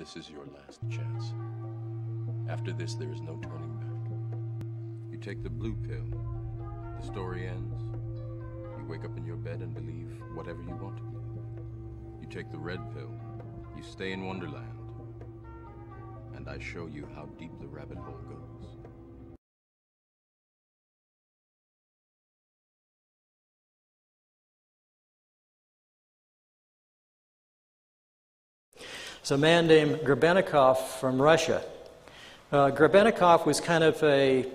This is your last chance. After this, there is no turning back. You take the blue pill. The story ends. You wake up in your bed and believe whatever you want to believe. You take the red pill. You stay in Wonderland. And I show you how deep the rabbit hole goes. It's a man named Grebennikov from Russia. Grebennikov was kind of a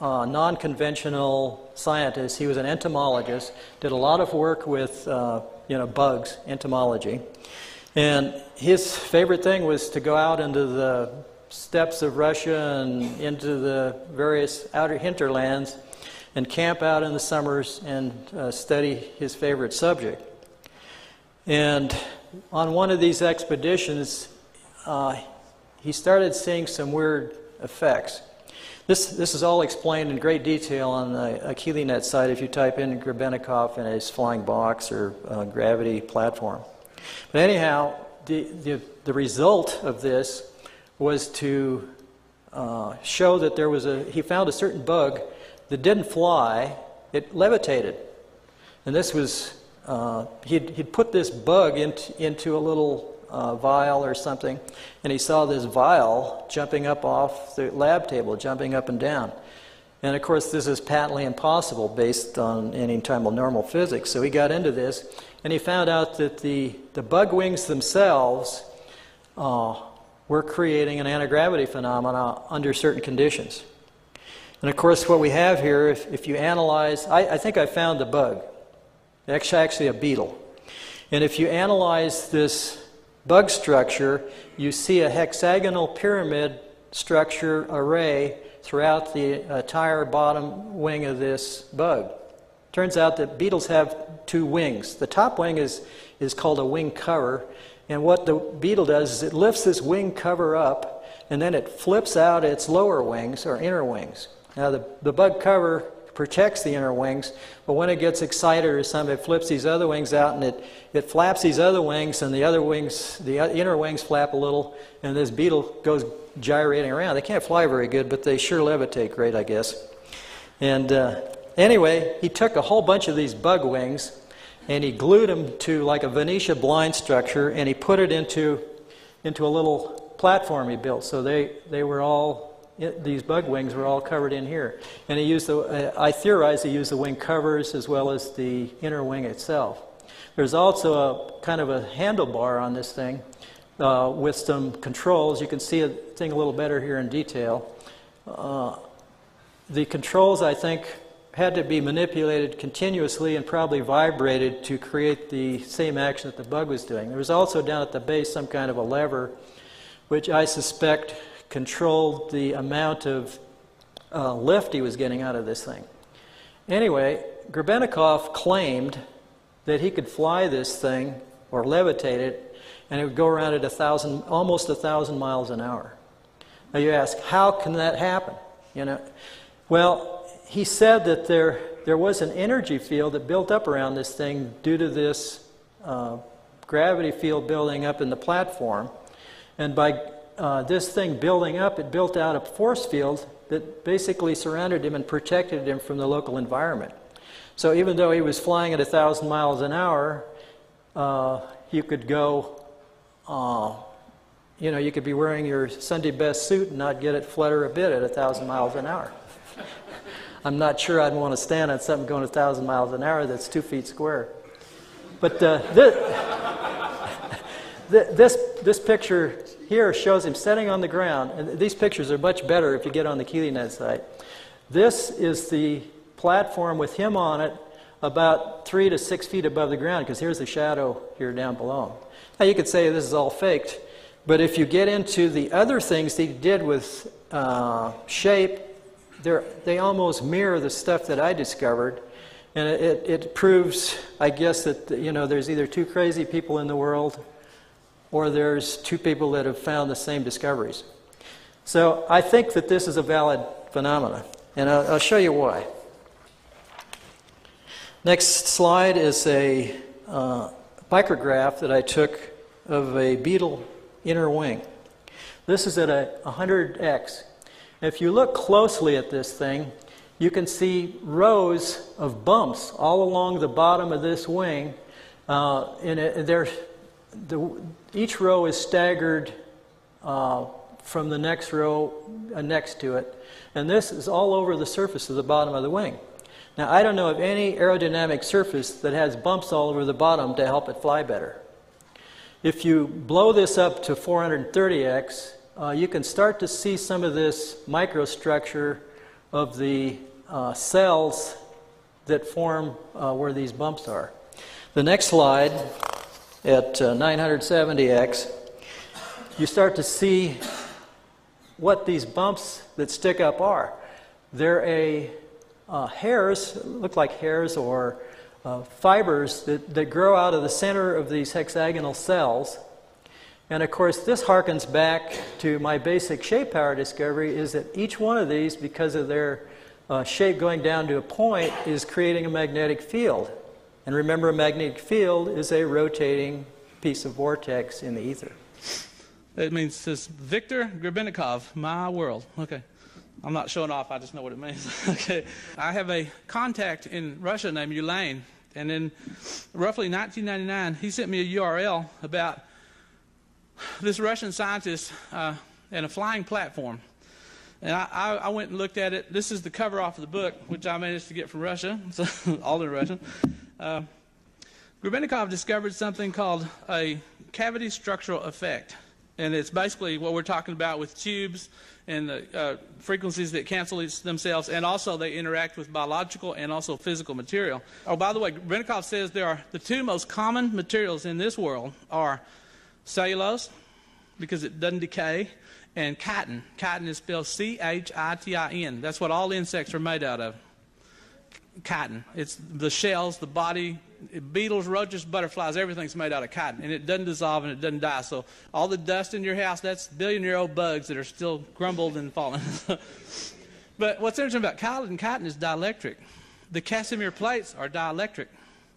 non-conventional scientist. He was an entomologist, did a lot of work with bugs, entomology. And his favorite thing was to go out into the steppes of Russia and into the various outer hinterlands and camp out in the summers and study his favorite subject. And on one of these expeditions, he started seeing some weird effects. This is all explained in great detail on the KeelyNet site if you type in Grebennikov and his flying box or gravity platform. But anyhow, the result of this was to show that there was he found a certain bug that didn't fly, it levitated. And this was he'd put this bug into a little vial or something, and he saw this vial jumping up off the lab table, jumping up and down. And of course, this is patently impossible based on any time of normal physics. So he got into this, and he found out that the bug wings themselves were creating an anti-gravity phenomena under certain conditions. And of course, what we have here, if you analyze, I think I found the bug. Actually a beetle. And if you analyze this bug structure, you see a hexagonal pyramid structure array throughout the entire bottom wing of this bug. Turns out that beetles have two wings. The top wing is called a wing cover. And what the beetle does is it lifts this wing cover up, and then it flips out its lower wings or inner wings. Now the bug cover protects the inner wings, but when it gets excited or something, it flips these other wings out, and it flaps these other wings, and the inner wings flap a little, and this beetle goes gyrating around. They can't fly very good, but they sure levitate great, I guess. And anyway, he took a whole bunch of these bug wings, and he glued them to like a Venetia blind structure, and he put it into a little platform he built. So they were all... these bug wings were all covered in here. And he used I theorized he used the wing covers as well as the inner wing itself. There's also a kind of a handlebar on this thing with some controls. You can see a thing a little better here in detail. The controls, I think, had to be manipulated continuously and probably vibrated to create the same action that the bug was doing. There was also down at the base some kind of a lever, which I suspect controlled the amount of lift he was getting out of this thing. Anyway, Grebennikov claimed that he could fly this thing or levitate it, and it would go around at almost 1,000 miles an hour. Now you ask, how can that happen? Well, he said that there was an energy field that built up around this thing due to this gravity field building up in the platform, and by this thing building up, it built out a force field that basically surrounded him and protected him from the local environment. So even though he was flying at 1,000 miles an hour, you could go, you could be wearing your Sunday best suit and not get it flutter a bit at 1,000 miles an hour. I'm not sure I'd want to stand on something going 1,000 miles an hour that's 2 feet square. But this picture here shows him sitting on the ground, and these pictures are much better if you get on the KeelyNet site. This is the platform with him on it about 3 to 6 feet above the ground, because here's the shadow here down below. Now you could say this is all faked, but if you get into the other things he did with shape, they almost mirror the stuff that I discovered. And it proves, I guess, that there's either two crazy people in the world, or there's two people that have found the same discoveries. So I think that this is a valid phenomenon, and I'll show you why. Next slide is a micrograph that I took of a beetle inner wing. This is at a 100x. If you look closely at this thing, you can see rows of bumps all along the bottom of this wing. Each row is staggered from the next row next to it. And this is all over the surface of the bottom of the wing. Now, I don't know of any aerodynamic surface that has bumps all over the bottom to help it fly better. If you blow this up to 430x, you can start to see some of this microstructure of the cells that form where these bumps are. The next slide, at 970x, you start to see what these bumps that stick up are. They're hairs, look like hairs or fibers that grow out of the center of these hexagonal cells. And of course, this harkens back to my basic shape power discovery, is that each one of these, because of their shape going down to a point, is creating a magnetic field. And remember, a magnetic field is a rotating piece of vortex in the ether. It means this Viktor Grebennikov, my world. Okay. I'm not showing off, I just know what it means. Okay. I have a contact in Russia named Yulain. And in roughly 1999, he sent me a URL about this Russian scientist and a flying platform. And I went and looked at it. This is the cover off of the book, which I managed to get from Russia, so all in Russian. Grebennikov discovered something called a cavity structural effect. And it's basically what we're talking about with tubes and the frequencies that cancel themselves, and also they interact with biological and also physical material. Oh, by the way, Grebennikov says there are the two most common materials in this world are cellulose, because it doesn't decay, and chitin. Chitin is spelled C-H-I-T-I-N. That's what all insects are made out of. Chitin. It's the shells, the body, beetles, roaches, butterflies, everything's made out of chitin, and it doesn't dissolve and it doesn't die. So all the dust in your house, that's billion-year-old bugs that are still grumbled and fallen. But what's interesting about chitin is dielectric. The Casimir plates are dielectric.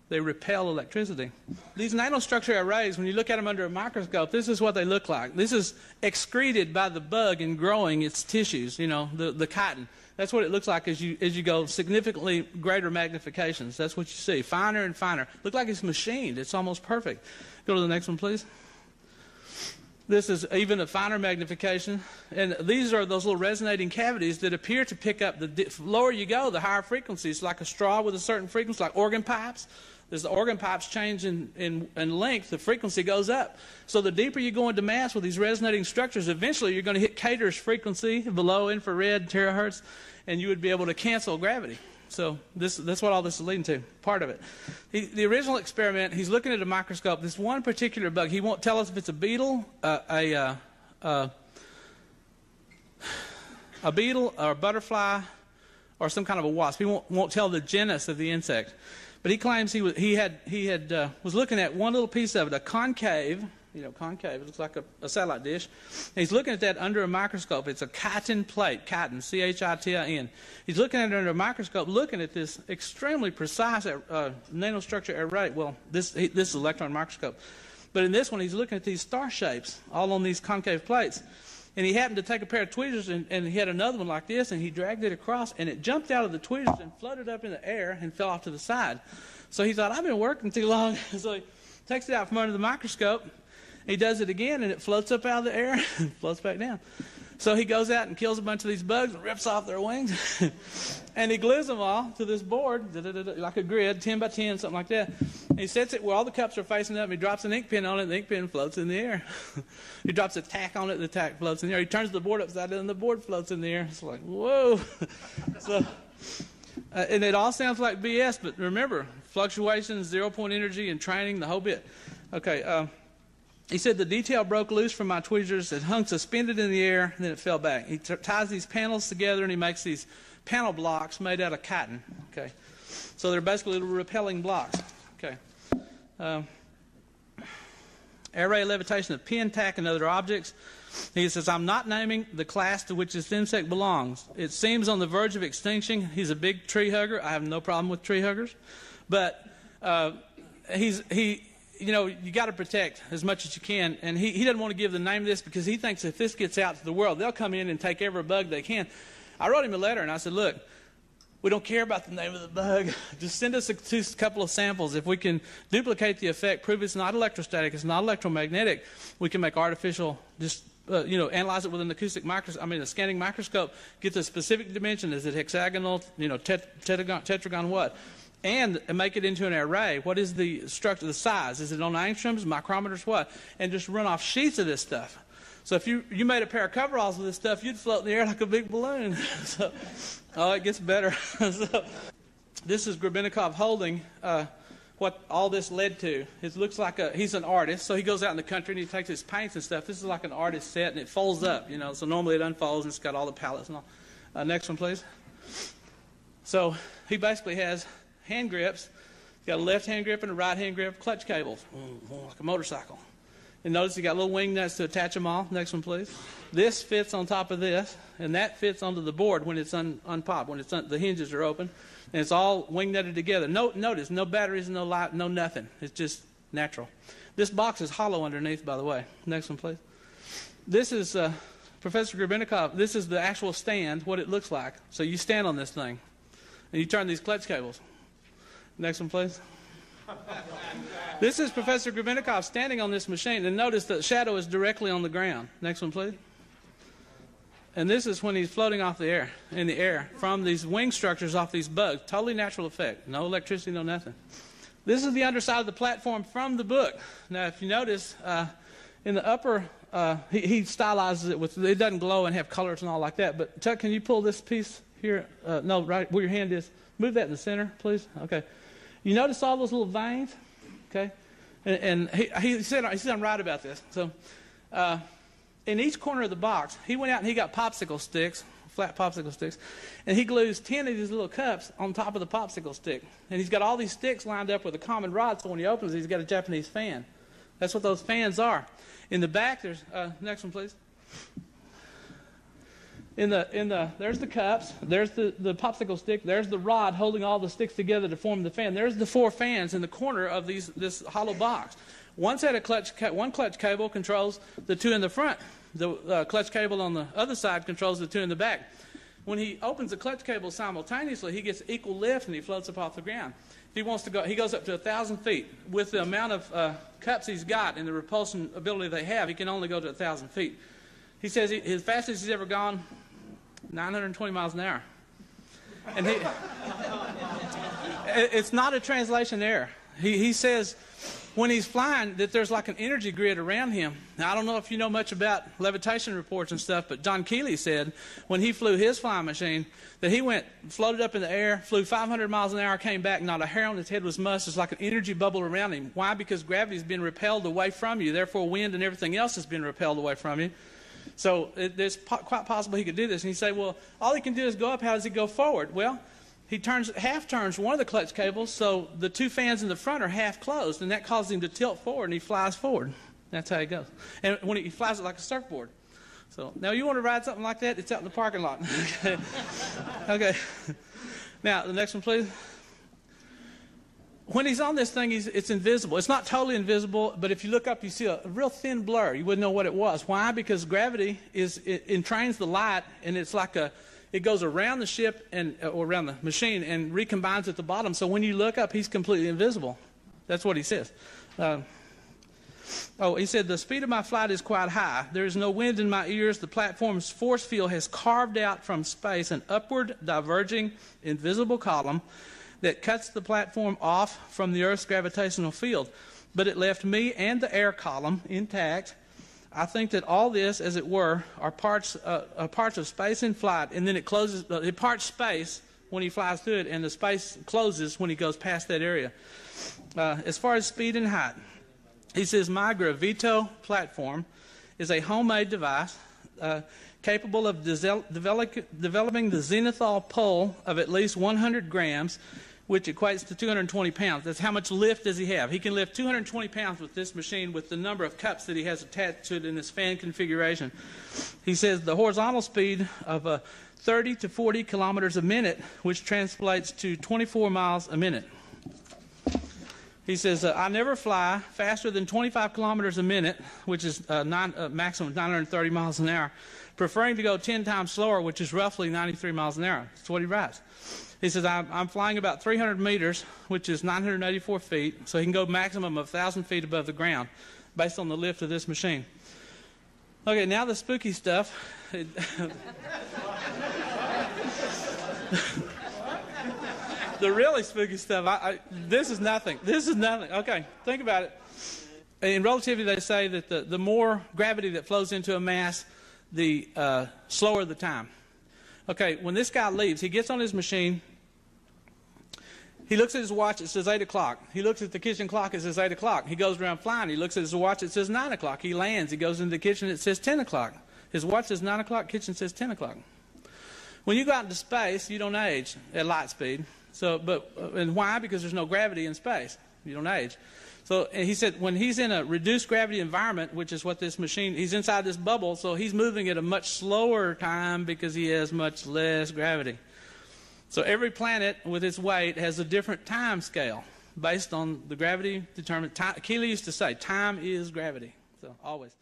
They repel electricity. These nanostructure arrays, when you look at them under a microscope, this is what they look like. This is excreted by the bug in growing its tissues, you know, the chitin. That's what it looks like as you go significantly greater magnifications. That's what you see, finer and finer. Look like it's machined. It's almost perfect. Go to the next one, please. This is even a finer magnification. And these are those little resonating cavities that appear to pick up. The lower you go, the higher frequencies, like a straw with a certain frequency, like organ pipes. As the organ pipes change in length, the frequency goes up. So the deeper you go into mass with these resonating structures, eventually you're going to hit Cater's frequency below infrared terahertz, and you would be able to cancel gravity. So that's what all this is leading to, part of it. The original experiment, he's looking at a microscope. This one particular bug, he won't tell us if it's a beetle or a butterfly or some kind of a wasp. He won't tell the genus of the insect. But he claims he was looking at one little piece of it, a concave, you know, concave. It looks like a satellite dish. And he's looking at that under a microscope. It's a chitin plate, chitin, C-H-I-T-I-N. He's looking at it under a microscope, looking at this extremely precise nanostructure array. Well, this is electron microscope. But in this one, he's looking at these star shapes all on these concave plates. And he happened to take a pair of tweezers and he had another one like this, and he dragged it across, and it jumped out of the tweezers and floated up in the air and fell off to the side. So he thought, I've been working too long. So he takes it out from under the microscope. He does it again, and it floats up out of the air and floats back down. So he goes out and kills a bunch of these bugs and rips off their wings. And he glues them all to this board, like a grid, 10 by 10, something like that. And he sets it where all the cups are facing up, and he drops an ink pen on it, and the ink pen floats in the air. He drops a tack on it, the tack floats in the air. He turns the board upside down, and the board floats in the air. It's like, whoa. And it all sounds like BS, but remember, fluctuations, zero-point energy, and training, the whole bit. Okay. He said the detail broke loose from my tweezers. It hung suspended in the air, and then it fell back. He ties these panels together, and he makes these panel blocks made out of chitin. Okay, so they're basically repelling blocks. Okay, array levitation of pin, tack, and other objects. He says, I'm not naming the class to which this insect belongs. It seems on the verge of extinction. He's a big tree hugger. I have no problem with tree huggers, but he's he. you know, you got to protect as much as you can. And he doesn't want to give the name of this because he thinks if this gets out to the world, they'll come in and take every bug they can. I wrote him a letter and I said, look, we don't care about the name of the bug. Just send us a couple of samples. If we can duplicate the effect, prove it's not electrostatic, it's not electromagnetic, we can make artificial, just, you know, analyze it with an acoustic microscope, I mean a scanning microscope, get the specific dimension. Is it hexagonal, you know, tetragon, what? And make it into an array. What is the structure, the size? Is it on angstroms, micrometers, what? And just run off sheets of this stuff. So if you made a pair of coveralls with this stuff, you'd float in the air like a big balloon. So, oh, it gets better. So, this is Grebennikov holding what all this led to. It looks like he's an artist, so he goes out in the country and he takes his paints and stuff. This is like an artist set, and it folds up, you know. So normally it unfolds and it's got all the palettes and all. Next one, please. So he basically has hand grips. He's got a left hand grip and a right hand grip, clutch cables, like a motorcycle. And notice you got little wing nuts to attach them all. Next one, please. This fits on top of this, and that fits onto the board when it's unpopped, when it's the hinges are open, and it's all wing nutted together. No, notice, no batteries, no light, no nothing. It's just natural. This box is hollow underneath, by the way. Next one, please. This is Professor Grebennikov. This is the actual stand, what it looks like. So you stand on this thing, and you turn these clutch cables. Next one, please. This is Professor Grebennikov standing on this machine, and notice that shadow is directly on the ground. Next one, please. And this is when he's floating off the air, in the air, from these wing structures off these bugs. Totally natural effect. No electricity, no nothing. This is the underside of the platform from the book. Now, if you notice, in the upper, he stylizes it with, it doesn't glow and have colors and all like that. But Chuck, can you pull this piece here? No, right where your hand is. Move that in the center, please. Okay. You notice all those little veins, okay? And he said I'm right about this. So in each corner of the box, he went out and he got popsicle sticks, flat popsicle sticks, and he glues 10 of these little cups on top of the popsicle stick. And he's got all these sticks lined up with a common rod, so when he opens it, he's got a Japanese fan. That's what those fans are. In the back, there's, next one, please. There's the cups, there's the popsicle stick, there's the rod holding all the sticks together to form the fan. There's the four fans in the corner of this hollow box. One set of clutch cable controls the two in the front. The clutch cable on the other side controls the two in the back. When he opens the clutch cable simultaneously, he gets equal lift and he floats up off the ground. If he wants to go, he goes up to 1,000 feet. With the amount of cups he's got and the repulsion ability they have, he can only go to 1,000 feet. He says his fastest he's ever gone, 920 miles an hour. And he, it's not a translation error. He says when he's flying that there's like an energy grid around him. Now, I don't know if you know much about levitation reports and stuff, but John Keeley said when he flew his flying machine that he floated up in the air, flew 500 miles an hour, came back, not a hair on his head was mussed. It's like an energy bubble around him. Why? Because gravity's been repelled away from you. Therefore, wind and everything else has been repelled away from you. So it's quite possible he could do this. And you say, well, all he can do is go up. How does he go forward? Well, he half turns one of the clutch cables, so the two fans in the front are half closed, and that causes him to tilt forward, and he flies forward. That's how he goes. And when he flies it like a surfboard. So now you want to ride something like that? It's out in the parking lot. Okay. Okay. Now, the next one, please. When he's on this thing, it's invisible. It's not totally invisible, but if you look up, you see a real thin blur. You wouldn't know what it was. Why? Because gravity entrains the light, and it's like it goes around the ship or around the machine and recombines at the bottom. So when you look up, he's completely invisible. That's what he says. He said, the speed of my flight is quite high. There is no wind in my ears. The platform's force field has carved out from space an upward diverging invisible column that cuts the platform off from the Earth's gravitational field, but it left me and the air column intact. I think that all this, as it were, are parts of space in flight, and then it closes. It parts space when he flies through it, and the space closes when he goes past that area. As far as speed and height, he says, my Gravito platform is a homemade device capable of developing the zenithal pole of at least 100 grams, which equates to 220 pounds. That's how much lift does he have. He can lift 220 pounds with this machine with the number of cups that he has attached to it in this fan configuration. He says the horizontal speed of 30 to 40 kilometers a minute, which translates to 24 miles a minute. He says, I never fly faster than 25 kilometers a minute, which is maximum 930 miles an hour, preferring to go 10 times slower, which is roughly 93 miles an hour. That's what he writes. He says, I'm flying about 300 meters, which is 984 feet, so he can go maximum of 1,000 feet above the ground based on the lift of this machine. Okay, now the spooky stuff. The really spooky stuff, this is nothing. This is nothing. Okay, think about it. In relativity, they say that the more gravity that flows into a mass, the slower the time. Okay, when this guy leaves, he gets on his machine. He looks at his watch, it says 8 o'clock. He looks at the kitchen clock, it says 8 o'clock. He goes around flying, he looks at his watch, it says 9 o'clock. He lands, he goes into the kitchen, it says 10 o'clock. His watch says 9 o'clock, kitchen says 10 o'clock. When you go out into space, you don't age at light speed. So, and why? Because there's no gravity in space. You don't age. So, and he said when he's in a reduced gravity environment, which is what this machine, he's inside this bubble, so he's moving at a much slower time because he has much less gravity. So every planet with its weight has a different time scale based on the gravity determined. Keeley used to say, time is gravity. So always.